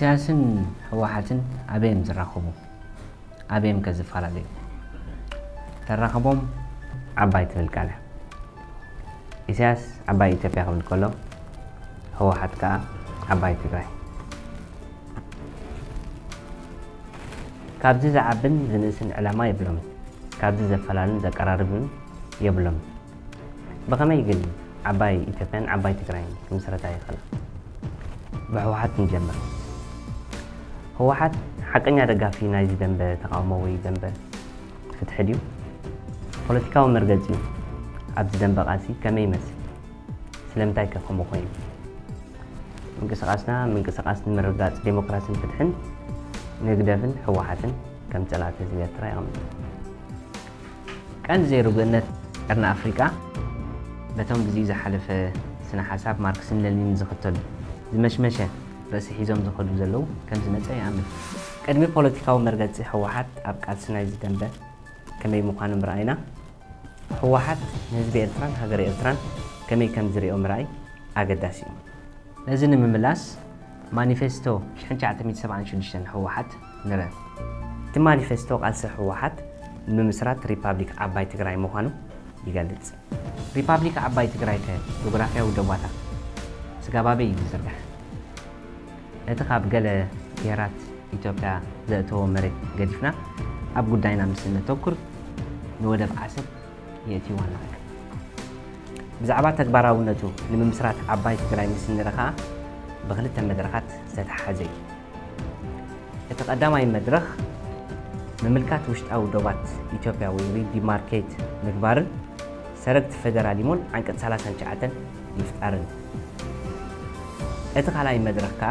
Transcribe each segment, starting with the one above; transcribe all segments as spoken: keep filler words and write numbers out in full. ኢሳያስን ህዋሓትን አበየም ዝራኸቡ አበየም ከዝፋላለዩ ተራኸቦም ዓባይ ትልቃለ ኢሳያስ ዓባይ ኢትዮጵያ ኸብል ከሎ ህዋሓት ካ ዓባይ ትግራይ ካብዚ ዘዓብን ዝንእስን ዕላማ ይብሎም ካብዚ ዘፈላልን ዘቀራርብን ይብሎም በከመይ ግን ዓባይ ኢትዮጵያን ዓባይ ትግራይን ምስረታ ይኸላ በህዋሓት ንጀምር ህዋሓት ሓቀኛ ደጋፊ ናይ ዘንበ ተቃውሞዊ ዘንበ ፍትሕ ዲዩ ፖለቲካዊ መርገፂ ኣብ ዘንበ ቃሲ ከመይ መስል ስለምታይ ከከሞ ኮይኑ ምንቅስቃስና ምንቅስቃስ ንምርጋፅ ዲሞክራሲን ፍትሕን ንግደፍን ህዋሓትን ከም ጸላት ህዝቢ ኤርትራ ይቐምጥ ቀን ዘይሩ ገነት ቀርና ኣፍሪቃ በቶም ግዜ ዝሓለፈ ስነ ሓሳብ ማርክስን ለኒንን ዝኽተሉ ዝመሽመሸ ራስ ሒዞም ዝኸዱ ዘለው ከም ዝመፀ ይኣምን ቀድሚ ፖለቲካዊ መርገፂ ህዋሓት ኣብ ቃልሲ ናይ ዝደንበ ከመይ ምዃኑ ምርኣይና ህዋሓት ንህዝቢ ኤርትራን ሃገር ኤርትራን ከመይ ከም ዝሪኦ ምርኣይ ኣገዳሲ እዩ ነዚ ንምምላስ ማኒፌስቶ ألف وتسعمئة وسبعة وسبعين ህዋሓት ንረ እቲ ማኒፌስቶ ቃልሲ ህዋሓት ንምስራት ሪፐብሊክ ዓባይ ትግራይ ምዃኑ ይገልጽ ሪፐብሊክ ዓባይ ትግራይ ጂኦግራፊያዊ ደባታ سكابابي يزرع. نتخاب قلة جيرات إثيوبيا ذاتو مريت قديفنا. أبغو داينا مثلنا تذكر نودب عسل يأتي وناك. بزعباتك براونتو لما مسرات عبايت قراي مثلنا رخاء بغلت المدرخات ستحازي. اتقدام أي مدرخ مملكات وشت أو دوبات إثيوبيا ويريد ديماركيت مكبارن سرقت فدراليمون عنك ثلاثة شعاتن يفتقرن. اتقال اي مدركه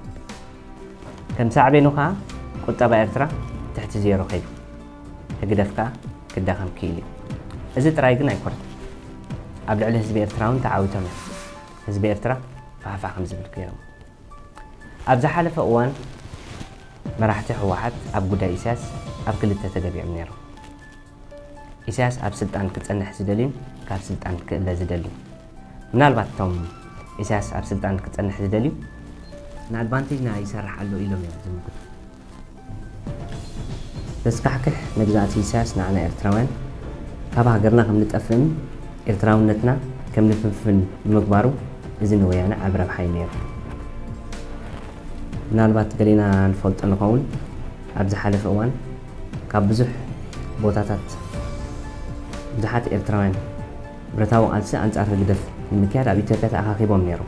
كم ساعة بينوها قلت أبا إرترا تحت زيرو خيلو هقدفكا كداخم كيلي إزت رايقنا يكورت أبلع لهزب إرترا ونتعاو تمن هزب إرترا فهفع خمس بالكيرم أبزا حالف أوان مراحتي حواحد أب قدا إساس أب كلتا تقبيع منيرو إساس أب سلطان كتسنح زدلين كاب سلطان كلا زدلين من البات تومن إساس أرسلتان كتسنح زدليو نادبانتيجنا يسرح علو إلهم يمزم قد تسكحكح نجزات إساس نعنا إرتراوان طبعا قرنا كم نتقفن إرتراونتنا كم نفنفن مقبارو إذن ويانا عبر بحي نير نالبات قلينا نفولت أنقون أبزح حالف أوان كابزح بوتاتات بزحات إرتراوان برتاو قلسة أنت أرهق دف المكان أبي تبعت أخاخي بميرو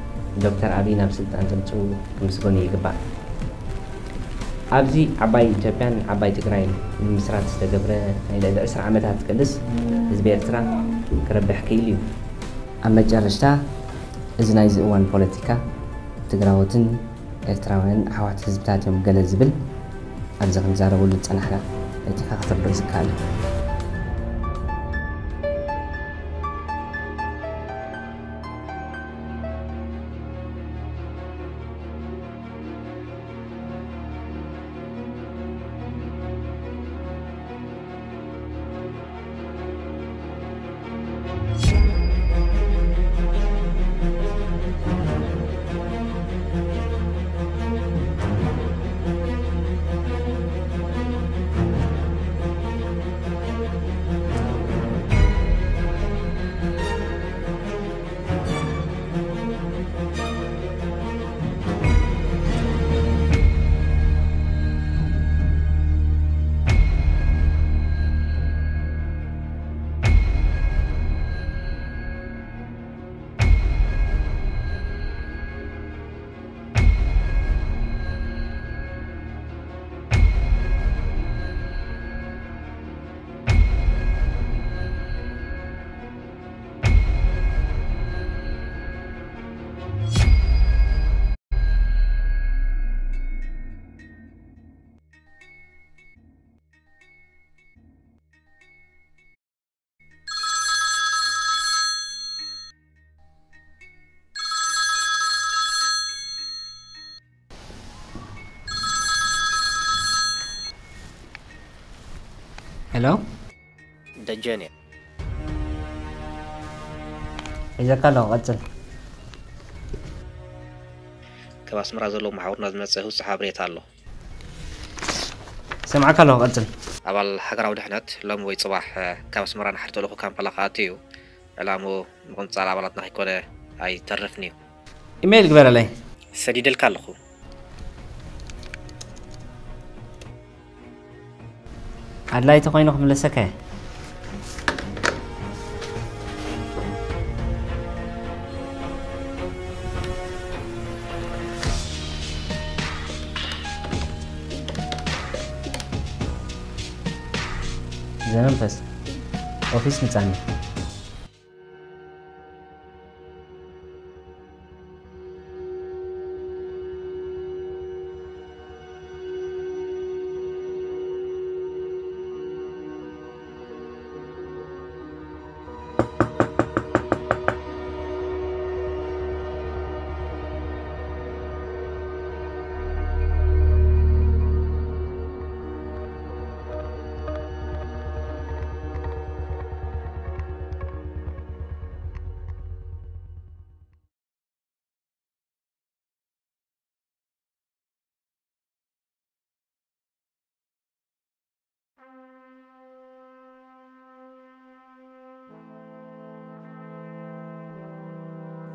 دكتور أبي نفسه أنتمتو مسكوني كبار. أبزي عباي جابان عباي تقرين المسرات استجبرة إلى عشر عامات هتكلس زبيرترا كرب حكيليو. أما جرشتا إذا نايز أوان بوليتيكا تقراوتن إرتراوين حوات حزبتات يوم قال الزبل أبزغ مزارة ولدت أنا حلا إتيكا خطر رزقها hello دجاني. إذا كان غتل كباس مرازلو محاور نازم نسهو صحابري تالو سمعك لو غتل أبل حقرا ودحنات لهم ويتصبح كباس مران حرتو لكو كان بلاقاتيو علامو مغنط على بلاتنا حيكولي هاي ترفنيو إيميل قبير علي سديد الكالخو عدلاي تقوينوكم لسكه زين بس اوفيس متعني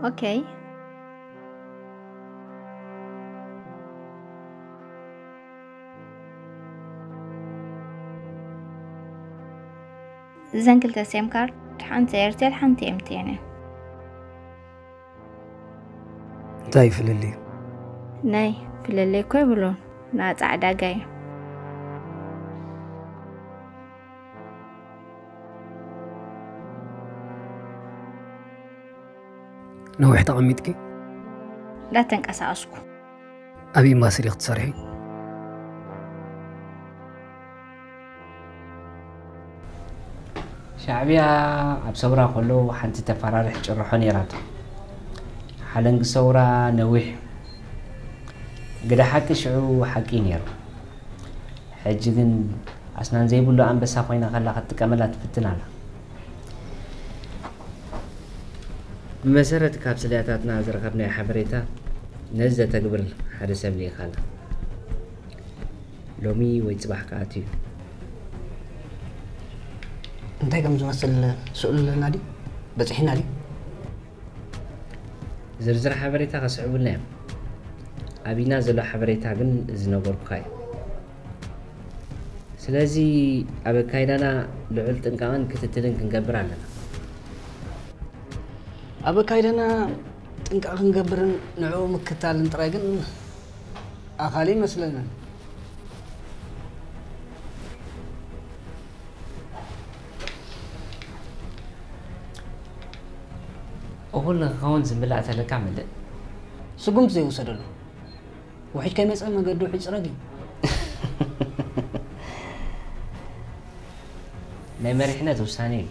اوكي زين كلتا سيم كارت حنتي ايرتيل حنتي امتيني تاي فللي ناي فللي كوي بلون نا تعدا جاي نوع تقميتك لا تنكس عشكو أبي ما سريق تصرحي شعبية أبصورة قلو حنتي تفرارح جرحوني رابطة حلنق صورة نويح قد حكي شعو حكي نيرو حجيقن أسنان زي بلو أنبسا خوينا غلا قد تكملات فتنالا مسرت كاب سلياتنا زرقبنا حبريتا نزة تقبل حدث بلي خاله لومي ويتصبح كاتي انتي كم زمسل سؤال نادي بس حين نادي زرزر حبريتا غصعب النام أبي نازل حبريتا قن زنوبر بكاي سلازي أبي كاينانا لعلت انكمان كتتلن كنقبر علينا أبا كايدنا تنقع نقبرن نعو مكتال نتراقن أخالي مثلنا أقول لك هون زملاء تلك عمل سقمت زي وصدر وحيش كان يسألنا قدو حيش راقي نعم رحنا توساني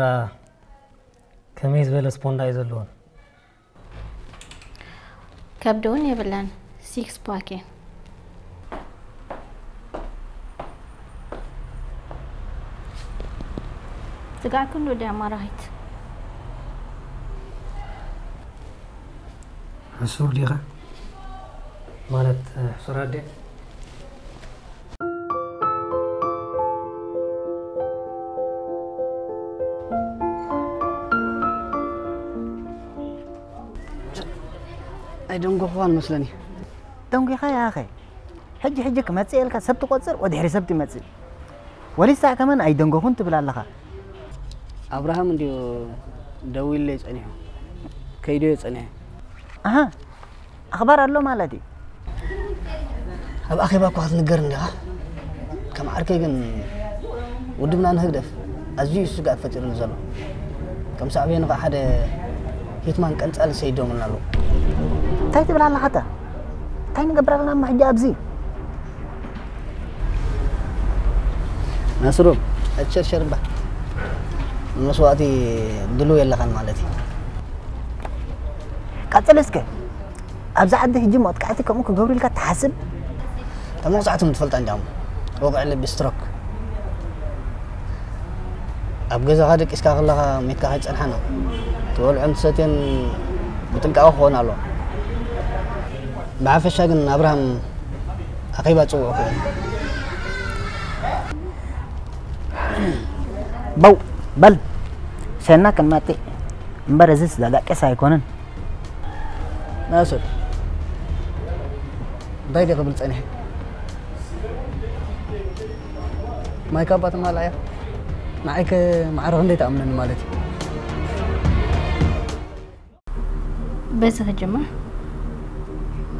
the Chemiswell spondyl loan. Kabdonia Belan, six packet. The guy can do them right. Asur Lira Marat Surade. I don't go on, Muslani. Don't get high. Had you had your commats, El Casabto, or the Herisabtimats? What is that command? I don't go home to Blalaha. Abraham, you the village, and you. Kaydos, and aha. Abaralo malady. Abakiba was in Gurna. Come, Arkagan would not have heard of as you used to get for Jerusalem. Comes out when I had a hitman can't say Dominalo. تاي تبرع لها حتى تاي نقبرع لها مع جابزي ناسروب أشر شربة نسواتي دلو يلا كان مالتي كاتلسك أبزع عده جمعة كاتك أمك جوري لك تحسب تمام ساعتهم تفلت عن جامو وقع اللي بيسترك أبجز هذاك إسكار لها ميكاهيت أنحنو تقول عند ساتين بتنقعوا خون على بعرف الشيء إن أبراهام أقيبة سوء بو بل سنة كان ماتي مبارزيس لا كيس هيكونن ناصر ضيدي قبل تسأني ما يكبت مالايا معك مع رغندي تأمن مالتي بس هجمع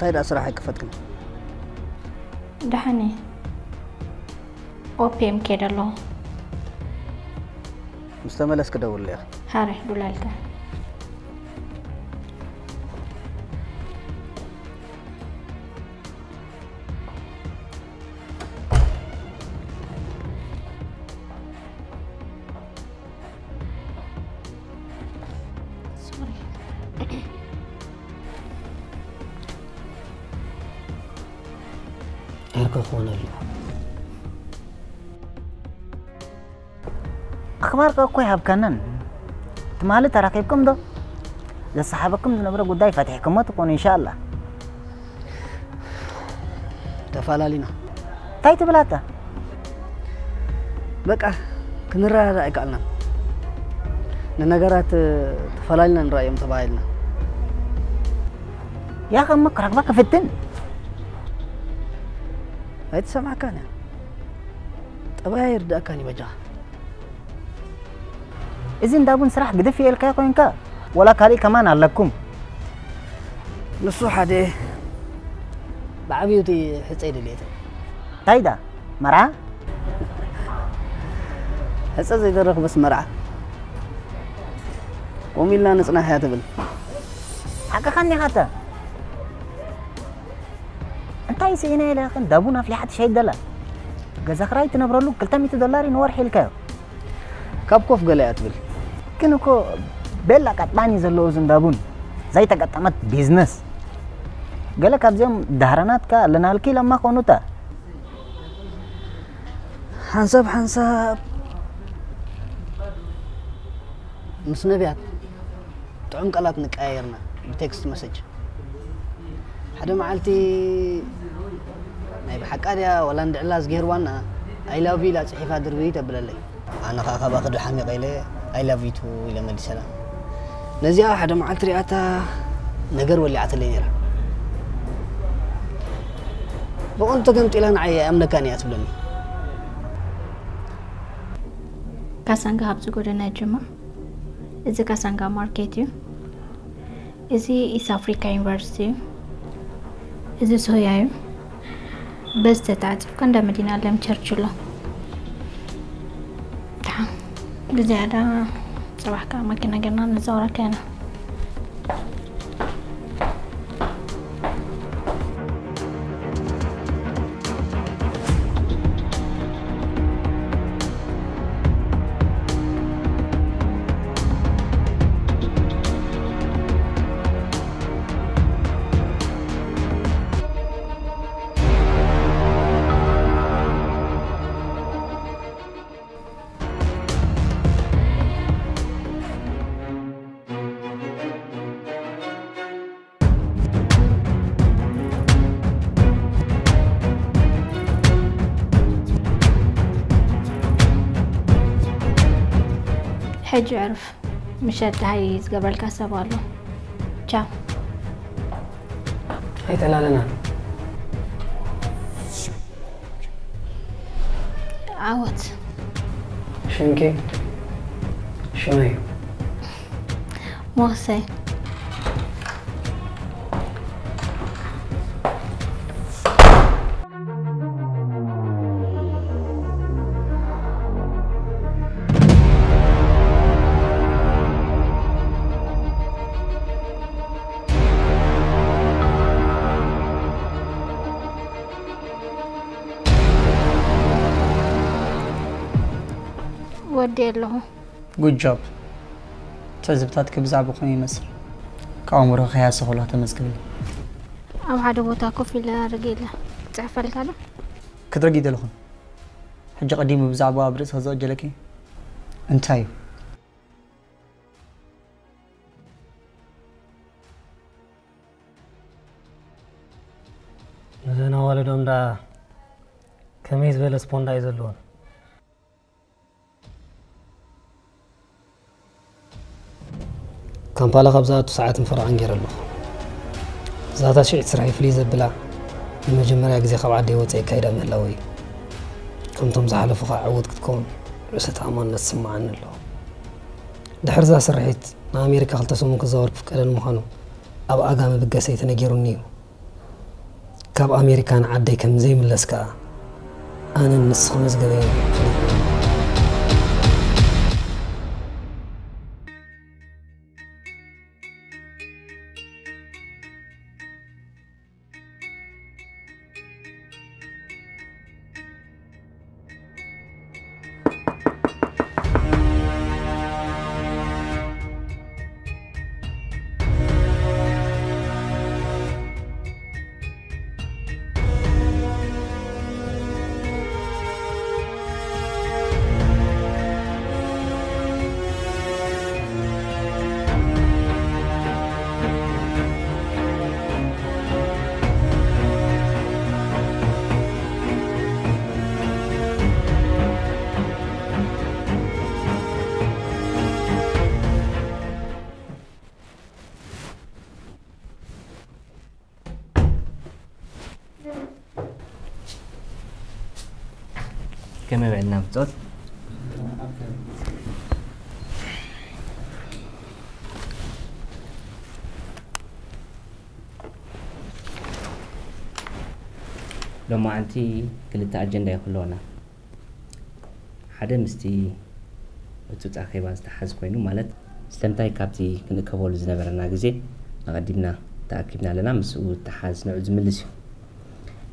طيب أسرع كفتكم دحني أوبي أم كده لو مستمل أسك دور لي هارح دولالك أخبارك كوي هبكنن، تمالي تراقبكم ده، لصحابكم نبرة قداي فتحكم ما تكون إن شاء الله. تفعل لنا. تايت بلاتا. بقى كنرى رأيك لنا. ننقرات تفعل لنا رأيهم تبايلنا. يا أخي أمك رقبك في الدن. هيت سمع كان تباير ده كان يبجع. إذن دابون سرح قد في الكاكو إنكا ولا كاري كمان على لكم نصوحة دي بعبيوتي حسيدي ليتا تايدا مرعا حسا زي درق بس مرعا ومين لا نصنع حياتي بل حقا خاني خاتا انتا يسينا إلى أخين دابونا في لحد شايد دلا قزاق رايت نبرلوك كلتامي تدلاري نوار حيلكاو كابكوف قليات بل كنوكو بلا كاتباني زلو زندابون زي تقطمت بيزنس قالك ابزيم دهرانات كا لنالكي لما كونوتا حنساب حنساب مسنبيات تعم قلات نكايرنا بتكست مسج حدا معلتي ناي بحقاديا ولا ندعلاز غير وانا اي لاف يو لا صحيفه درويته بلالي أنا خاخا باخد حامي قيلي I love you too إلى مدي سلام نزيها حدا معلت رئاتا نقر واللي عتلي نيرا بقول أنت قمت إلى نعيا أمنا كان يأتبلني كاسانغا هابزو قرنا جمع إذا كاسانغا ماركتيو إذا إيس أفريقيا يونيفرسيتي إذا سويايو بس تتعاطف كندا مدينة لم ترجله تمام بزيادة صباح كام كنا جرنا نزورة كنا حج يعرف مشات هايز قبل كاسة والله تشاو هاي تلا لنا عوض شنكي شوي موسى له. Good job. تزبطاتك بزعب وقني مصر. كأمره خياسة خلها تمزقلي. أو حد بوتاكو في الرجيلة. تعرفل كله؟ كترجي دلهم. حج قديم بزعب وابرز هذا جلكي. انتايو. أنا والدهم دا كميز بالسبوندا يزلون. كان بالغ بزاته ساعات مفرع انجر له زاته شيء تسرعي فليزة بلا المجمرة اكزي خبع ديوتي كايدا مهلوي كنتم زحل فقع عود كتكون رسيت امان نسمع عن له دحر زا سرحيت نا امريكا خلتسمو كزور بفكرة المخانو اب اقام بقاسي تنجيرو نيو كاب امريكان عدي كم زي من لسكا انا النس خمس قبيل كما بعدنا بتوت لما عندي كلتا أجندة يخلونا حدا مستي وتوت أخيبا استحاز كوينو مالت استمتعي كابتي كنا كفول زنبرنا قزي نقدمنا تأكيدنا لنا مسؤول تحاز نعود ملسيو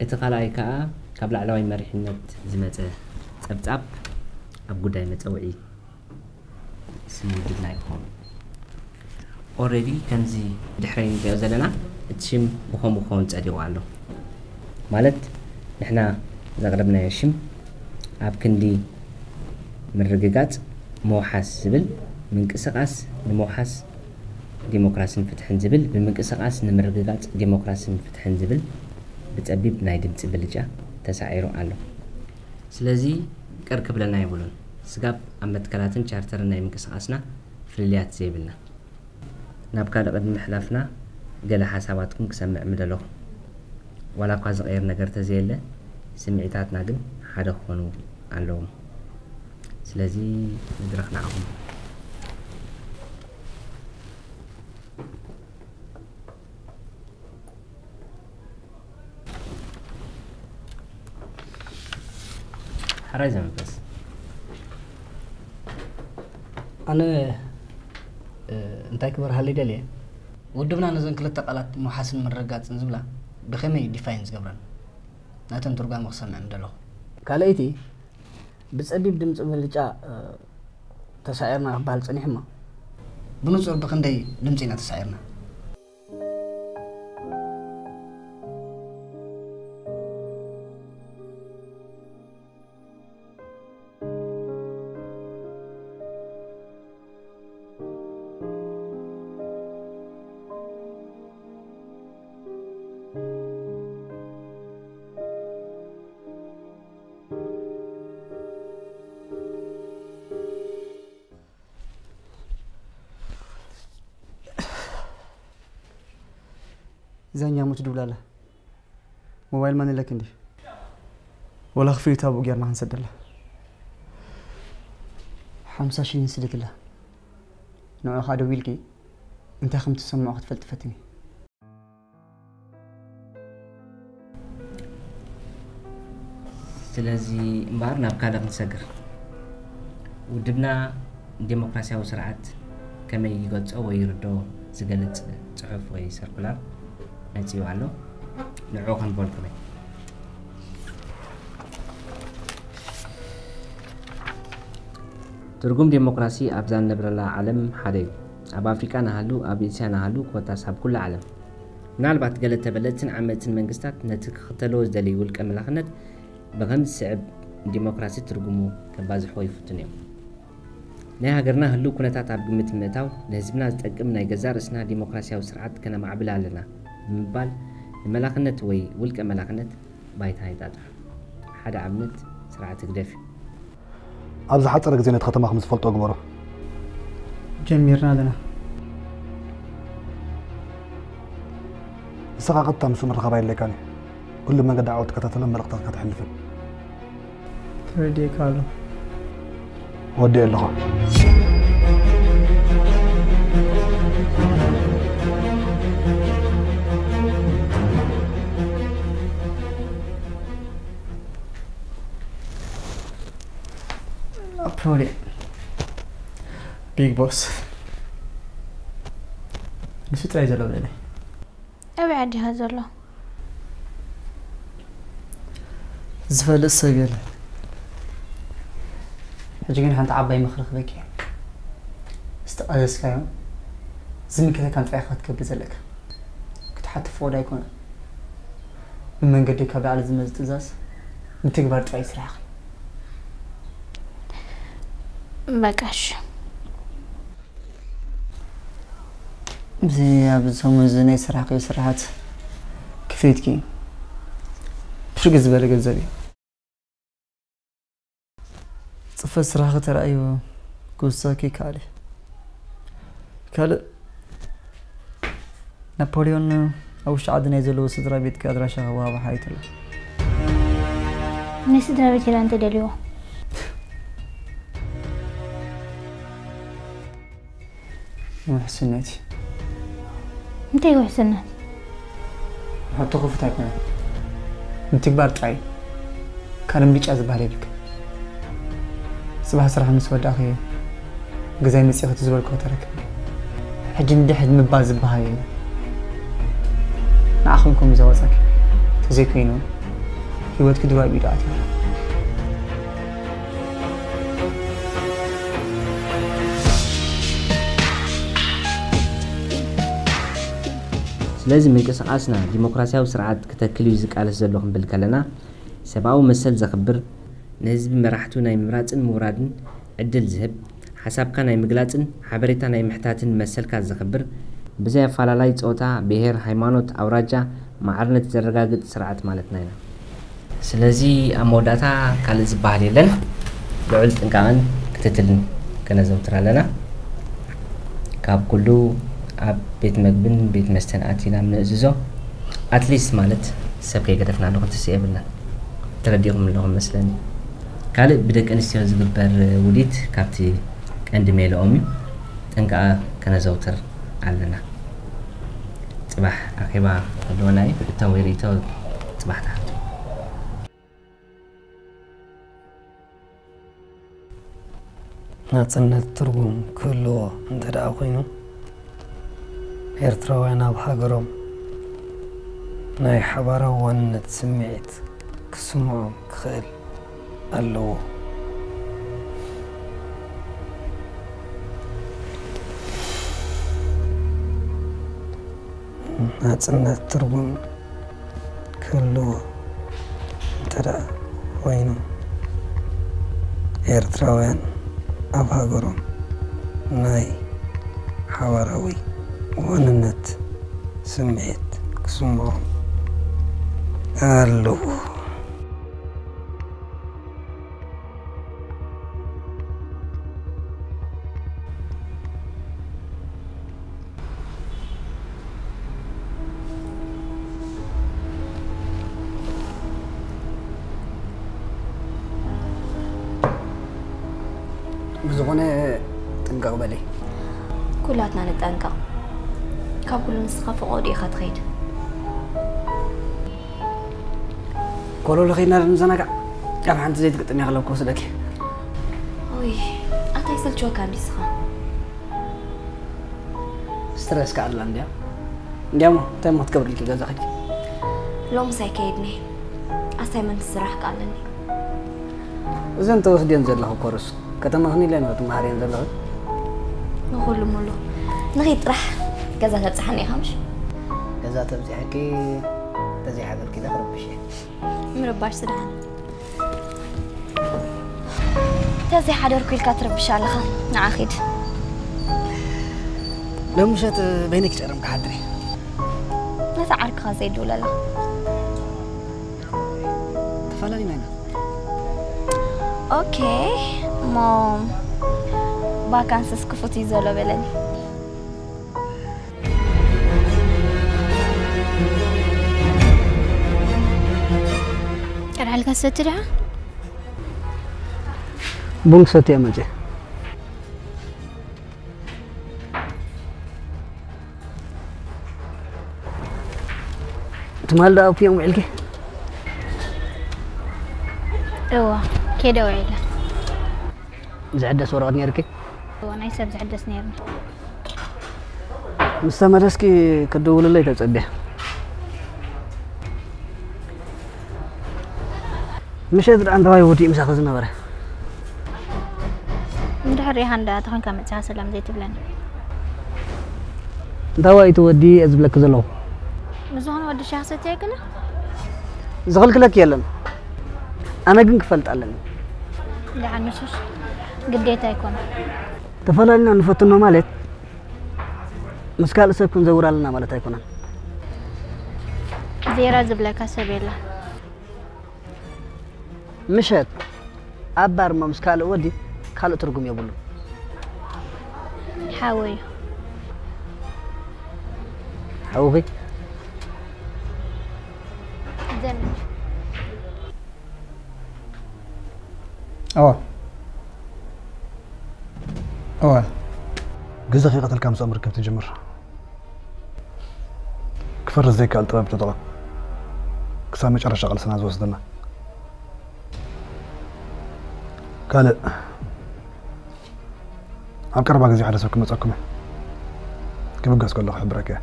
اتقالاي كاا قبل علوي مرحنت زمته ابتاب اب غداي متوعي سمي دنا يكون اوريدي كنزي دحرين جاء زلنا تشم وهم وهم تصديوا علو مالت نحنا اذا قربنا يشم اب كندي مرغغات موحاس زبل من قسقاس موحاس ديمقراطيين فتحن زبل من قسقاس مرغغات ديمقراطيين فتحن زبل بتأبيب نايد بتبلجة تسعيرو علو. سلازي كركب لنا يبولون. سقاب أمد كلاتن شارتر نايم كساسنا فليات زيبلنا. نبكر قد محلفنا قال حساباتكم كسمع مدلو. ولا قاز غير نقرت زيلة سمعتات ناقم حدا خونو علوم. سلازي نقدر نخلعهم. حرازم بس أنا أنت كبر هالي دليل ودبنا نزن كل التقالات محاسن مرقات نزبلا بخمي ديفاينز قبران ناتن ترقى مخصم عند الله كالأيتي بس أدي بدمت أول جاء تسعيرنا بحال صنيحما بنصور بخندي دمتنا تسعيرنا زين يا مجد ولا لا موبايل ماني لك عندي ولا خفيت ابو غير ما نسد له خمسة شين سلك له نوع هذا ويلكي انت خمت تسمع وقت فلتفتني سلازي مبارنا بكاله نسكر ودبنا ديمقراطيه وسرعات كما يقولوا او يردوا زغلت صحف وي سيركولار نتيو علو نعو غنبول كمي ترجم ديمقراطي ابزان نبرلا عالم حدي اب افريكا نهالو اب اسيا نهالو كوتا ساب كل عالم نالبات قالت تبلتن عملت المنغستات نتختلو زلي والكملاخنت بغم صعب ديمقراطي ترجمو كباز حوي فتنيو نها غرنا هلو كنتات اب متمتاو لهزبنا تقمنا يغزارسنا ديمقراطيا وسرعات كنا معبل علينا مبال ملاقنت وي ولك ملاقنت بايت هاي تاع حدا عملت سرعه تقدف ابز حطرك زين تختم خمس فلطو اقبره جميرنا لنا سقطت مسمر الخبايا اللي كان كل ما قد عاودت كتتلم لقطه كتحلف تريدي قالو ودي اللغه Sorry. Big boss. ليش تراي زلوا بيني؟ أبي عندي هذا زلوا. زفل السجل. هجينا هنت عباي مخرخ بكي. استقلس كيوم. زين كذا كان في أخوات كبر زلك. كنت حتى فودا يكون. من قدي كبر على زمز تزاز. متكبر تراي سراخ. بكاش بزي بزوم زني سرحقي سرحات كفيتكي شو كزبالك الزبي صفى سرحقي ترى أيوه قصاكي كالي كالي نابليون أوش عادنا يزلو صدرا بيت كادرا شهوها وحايتلو من صدرا بيت كلانتي دليو وحسناتي انتي وحسنات حتى خفتك انتي كبار طاي كان مليش ازبال لك صباح سرح مسود اخي غزاي مسيخ تزبل كوترك حج ندحد مباز بهاي ناخنكم زواسك تزيكينو هيوتك دواء بيداتي لازم يقصعنا ديمقراطيه وسرعات كتكل يزق على زلهم بالكلنا سباو مسل زخبر نحزب مراحتو ناي مراتن مورادن عدل زهب حسابك ناي مغلاطن حبريتا ناي محتاتن مسلكا زخبر بزاف فلالاي صوتا بهير هيمانوت اوراجا معرنت زرغاغت سرعات مالتنا سلازي اموداتا قال زبال يلن لعل تنكان كتتلن كنزم ترالنا كاب كلو اب بيت مجبن بيت مستناتينا من الززو اتليست مالت سبكي قدفنا لغة تسيبلنا ترديهم لهم مثلا كله بدك أنستياز ببر وليد كابتي عند ميل أمي تنقع كنا زوتر علنا تبع أخيبا لوناي التويري تو تبعنا ناتنا ترقوم كله أنت داخلينه إرتروينا بحجرهم ناي حبارة وان تسمعت كسمعهم خيل الله ناتنا ترقوم كله أنت داخلينه إرتروين أبغرهم ناي حواروي وننت سمعت كسمعهم ألو بزغنة تنقع بالي. كلاتنا نتنقع. كابل نسخف قاضي خد خير. كلوا لخينا المزنقة. كم حنت زيد قطني على كوسدك. أوي. أتاي سلجوا كم بسخة. ستريس كارلان ديا. ديا ما تيم ما تقبل كذا زخك. لوم ساكيدني. أسمن سرح كارلني. زين توصدي أنزل له كورس. كتما هني لين غتم هارين ذلك نقول له ملو نغيت رح كذا تبزحني خمش كذا تبزحك تزيح هذا كذا خرب شيء مرباش سدحن تزيح هذا كل كترب شال خان نعاخد لو مشت بينك شرم كحدري نسعرك خازيد ولا لا تفعلني منا أوكي مام باكان سكفتي زلوا بلني أرحلك سترعة بونك ستي أمجي تمال داو في يوم علكي روى كده وعيلة زعدس ورقة نيركي؟ وانا يسب زعدس نيرني مستمع رسكي كدول اللي تتصبح مش قادر عند هاي ودي مساخذ النبرة مدحري هندا تخون كامت ساعة سلام زي تبلاني دواي تودي ازبلك زلو مزوان ودي شخصة تيكلا؟ زغلك لك يلن أنا قنك فلت ألن لا عنشوش قديت يكون تفضلنا نفتنه مالت مسكال سيكون زورا لنا مالت يكون زيرا زبلك سبيلا مشت أبار ما مسكال ودي خالو ترقم يبولو حاوي حاوي زمن أوه أوه جزء خيقة الكامس أمر كيف تجمر كفر زيك على طبيب تطلع كسامي شعر شغل سنة زوستنا قال عم كرباك زي حدا سوكم تسكم كيف بقاس كله خبرك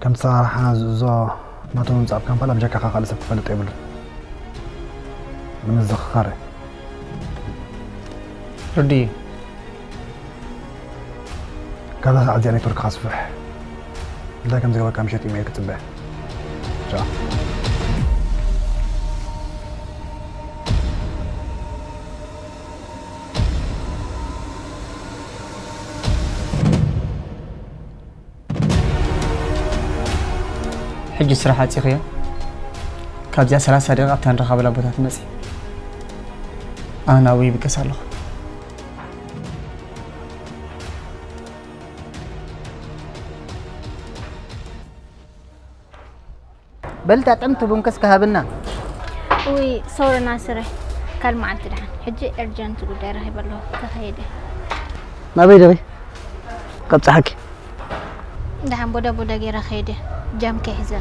كم صار أنا زو ما تونس أب كم فلا بجاك خالص بفلت قبل من الزخارة ردي كذا ساعة زياني ترك خاصفح بدأ كم زيادة كامشات إيميل كتبه شاء حجي سرحاتي خيا كابزيا سلاسة دقاء تنرخب لابوتات مسي أنا ويبك سالو بل تعتمت بونكس كهابنا وي صورنا سري كلمة عن ترحن حجي أرجان تقول داره بالله تخيله ما بيدري قد صحك ده هم بودا بودا غير خيده جام كهزنا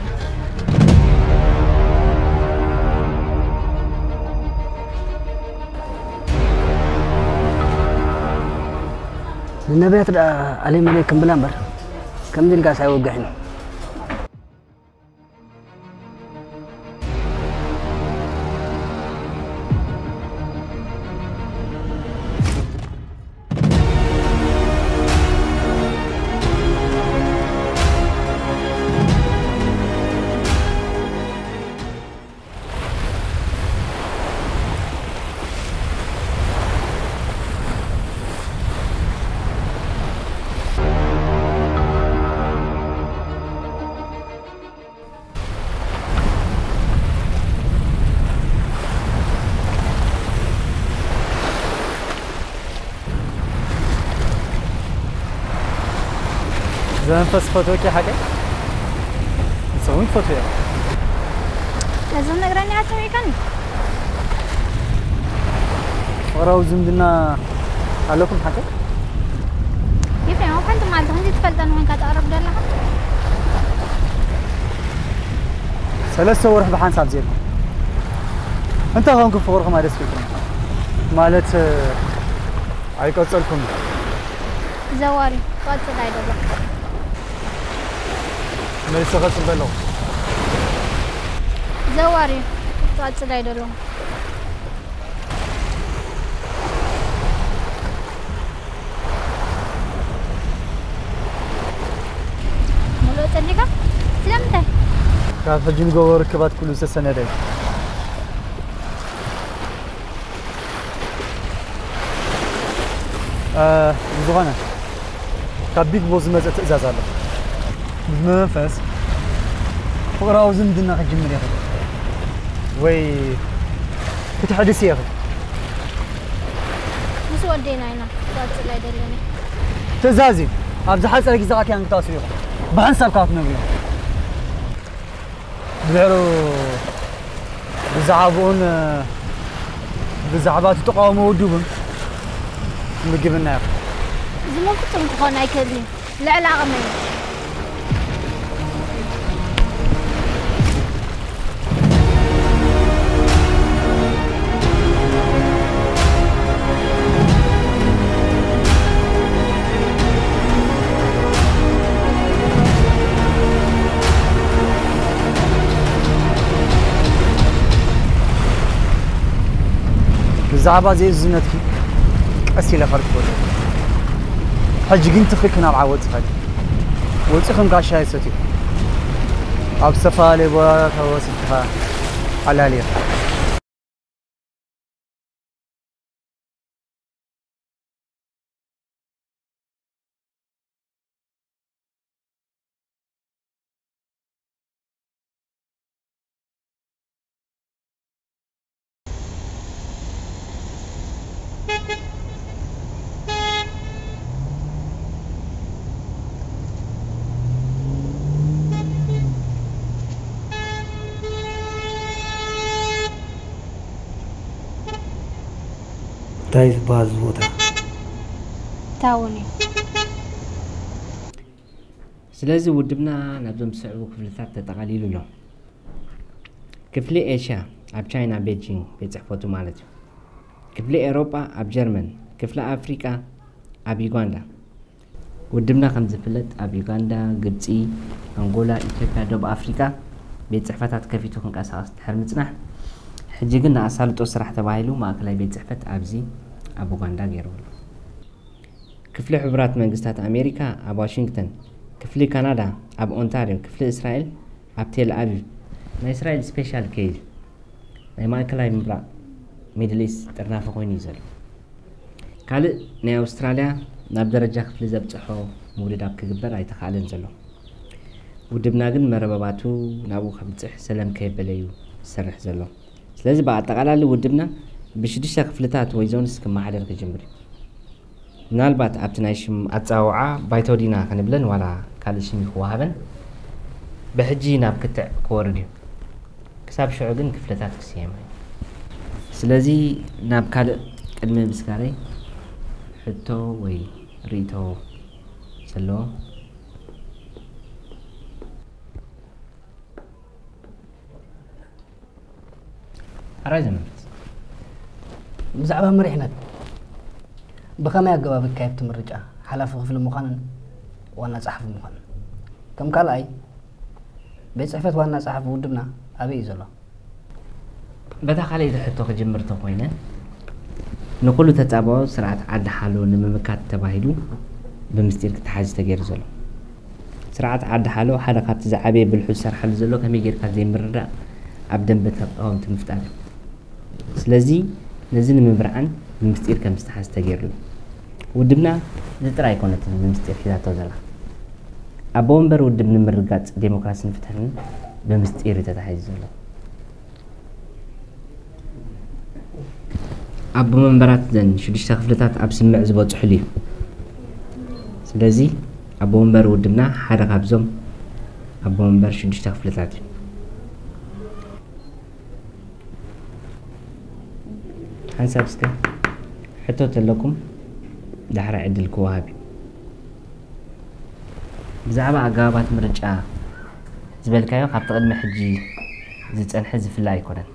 النبي ترى عليهم عليكم بالأمر كم دين قاس عوجعنا فاس فوتوكي حاجة؟ نسوي فوتو يا لازم نقراني على الطريقاني وراو زمدنا عليكم حاجة؟ كيف يعني وكنت مع الزهندي تفلتن وين كتقرب ده لها؟ ثلاث سوى روح بحان سعب زيركم انت هونكم فغوركم عدس فيكم مالت عيكو تسألكم زواري قد تدعي دبا ما يستغلش بالله زواري قاعد تلاقي دلو مولو تنيكا سلامتك كاف جيم جوور كبات كل سنه ده ا زغانا كابيك بوز ما تزازاله منفاس فقراو زمدنا كنجمر ياخذ وي كتحدث ياخذ مش ودينا هنا قالت لا يدلني تزازي ابز حصلك زاك يعني تاسو ياخذ بحال سرقات نبيو زيرو بزعابون بزعابات تقاوم ودوبهم نجيبنا ياخذ زعما كنت نكون نايكلني لا علاقه معايا زعبا زي زنتكي اسي لفرق بوله حج جنت فكنا بعوض فد وتخم قاشاي ستي اب سفالي بوراك هو ستها على ليه تايز باز بودا تاوني سلازي ودبنا نبدو مسعو كفلتات تتقاليل له كفلي ايشا اب تشاينا بيجينغ بيتحفوتو مالتو كفلي اوروبا اب جيرمن كفلي افريكا اب يوغندا ودبنا كمزفلت اب يوغندا غبصي انغولا اثيوبيا دوب افريكا بيتحفاتات كفيتو كنقاساس تحرمتنا حجي قلنا أسالتو سرح تبايلو ما أكلاي بيت زحفت أبزي أبو غاندا غيرولو كفلي حبرات منقستات أمريكا أب واشنطن كفلي كندا أب أونتاريو كفلي إسرائيل أب تيل أبيب نا إسرائيل سبيشال كيج نا ما أكلاي مبرا ميدل إيست ترنافو خوين يزالو كالي نا أستراليا ناب درجة كفلي زبطحو مولد أب كقبر أي تخالن زالو ودبنا قلن مرباباتو نابو خبتح سلام كيباليو سرح زالو لازم بعد تقلال ودبنا بشديش كفلتات ويزونس كما عدل كجمبري نالبات ابتنايشم اتاوعا بايتو دينا كنبلن ولا كالشمي خوهابن بحجينا بكتع كورديو كساب شعو كفلتات كسيما سلازي ناب كالق قدمي مسكاري حتو وي ريتو سلو أراي زمن بزعبها مريحنا بخمي أقوابك كيف تمرجع حلاف غفل المقانن وانا صحف المقانن كم قال أي بيت صحفت وانا صحف ودبنا أبي إزالله بدا خالي إذا حتوك جمرتو قوينا نقول تتابعو سرعة عد حالو نممكات تباهلو بمستير كتحاج تغير زالو سرعة عد حالو حركات زعبي بالحسر حال زالو كمي غير كاتزي مرة أبداً بتقاوم تمفتاك سلازي نزل مبرعن بمستير كمستحاج تغير له ودبنا زترا يكونت بمستير كذا توزلا أبومبر ودبنا مرقات ديمقراسي نفتحن بمستير تتحاج زالو أبو منبرات زن شو ديش تخفلتات أب سمع زبوت حلي سلازي أبو منبر ودمنا حرق أبزم أبو منبر شو ديش تخفلتات حنساب سكا حتوت لكم دحر عد الكوابي بزعبا عقابات مرجعة زبالكايو قبط قدم حجي زيت أنحز في اللايكونان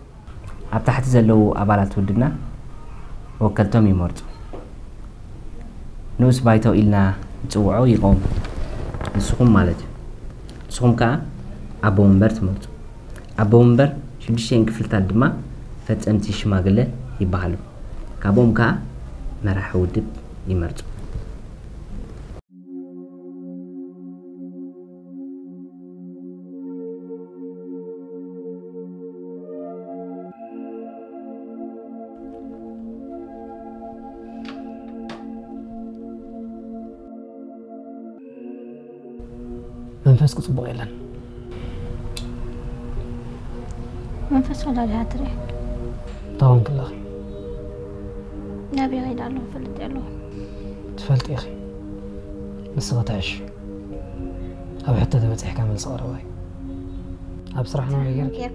أب تحت زلو أبالات ودمنا وكلتهم يمرض نوس بايتو إلنا توعو يقوم نسخم مالد نسخم كا أبو منبر تمرض أبو منبر شو بيشين كفلت الدماء فتأمتي شماغلة يبهلو كابوم كا ما راح ودب يمرض. منفسك صبغ إلنا. منفسك ولا لها تري. طبعاً كله. نبي غير علوم فلت علوم. تفلت يا أخي. بس غتعش. أبي حتى تبت حكام من صغر واي. أبي صراحة ما غيرك.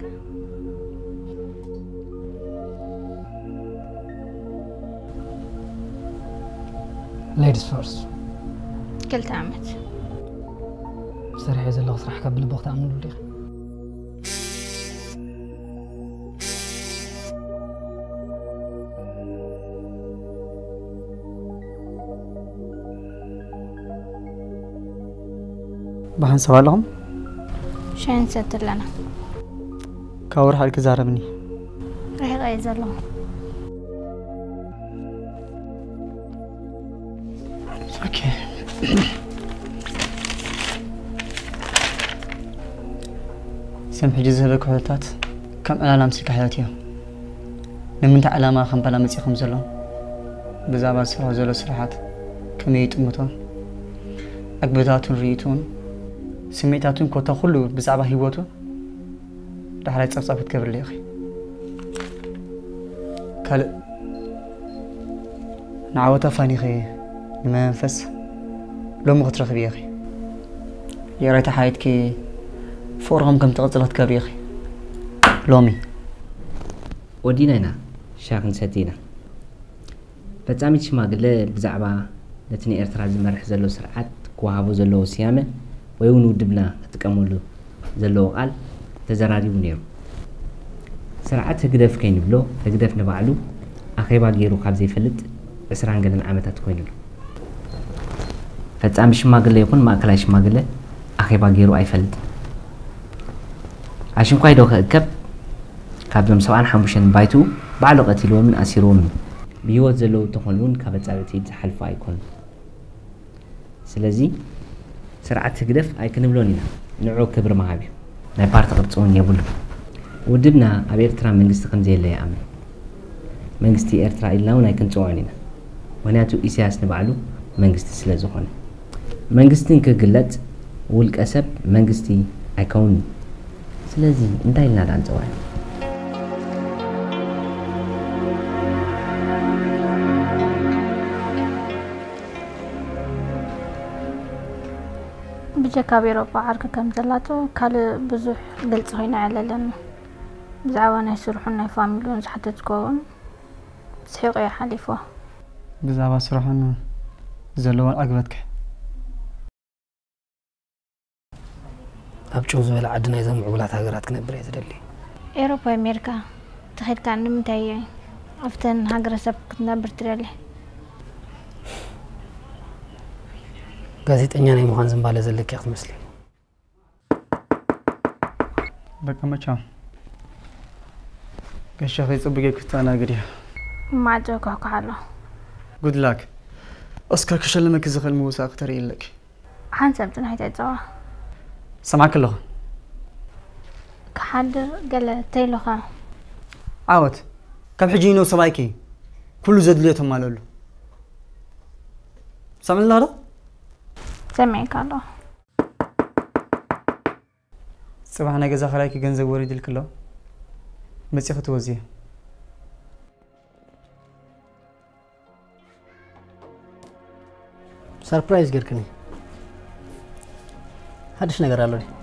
Ladies first. كل تعمت. سريع زي اللغة صراحة قبل بوقت أمن وليخ بحن سوالهم؟ شين ستر لنا كاور حالك زارة مني رح غاية زي اللغة اوكي سمح جزهبك حولتات كم أنا لامسك حياتي نمنت علامة خم بلا متيخم زلو بزابا سرع زلو سرحات كم يتموتون أكبداتون ريتون سميتاتون كوتا خلو بزابا هيوتو رح رايت صفصف تكبر لي أخي كال نعوتا فاني خي ما ينفس لو مغترخ بي أخي يا ريت حياتكي فورهم كم تغطلت كبيخي لومي ودينا هنا شاقن ستينا بتعمل شي ما قلة بزعبة نتني إرتراز مرح زلو سرعات كوهابو زلو سيامة ويونو دبنا تكملو زلو قال تزراري ونيرو سرعات هكدف كين بلو هكدف نبعلو أخيبا غيرو خابزي فلت عسران قلن عمتات كوينلو فتعمل شي ما قلة يكون ما أكلاش ما قلة أخيبا غيرو أي فلت عشان كاي دوك أكب كابلم سواء حمشن بايتو بعلو قتلون من أسيرون بيوت زلو تخلون كابت عبتي تحلف أيكون سلازي سرعة تقدف أيكن بلونينا نوع كبر معابي نبارت قبتون يبلو ودبنا أبي إرترا من قستقم زي اللي يعمل من قستي إرترا إلا ونأيكن توعنينا ونأتو إسياس نبعلو من قستي سلازو خون من قستين كقلت ولك أسب من قستي أيكون لازم انتهي لنا عن زواج بجاكا بيروبا عركة كم زلاتو كالي بزوح قلت هنا على لنا بزعوانا يسرحونا يفاملون زحتتكوون سحق يحلفه بزعبا سرحنا زلوان أقبتك أبجو زوال عدنا إذا معولات هاجراتك نبري زدلي أوروبا أمريكا تخيل كان نمتاي أفتن هاجر سبك نبر ترلي غازيت أنياني مهان زنبالة زلك ياخد مسلي بك مچا كشخيص بيجيك فتانا قرية ما أدرك هك على good luck أسكر كشلمك إذا خل موسى أكتر يلك حنسبت نهاية الجوع سمعك الله كحد قال تيلخا عاوت كم حجينو سبايكي كله زد ليتهم مالو له سمع الله هذا سمعك الله سبحانه إذا خلاكي جنزة وريد الكلا مسيخة وزيه سربرايز قركني هادش نقرأ لوري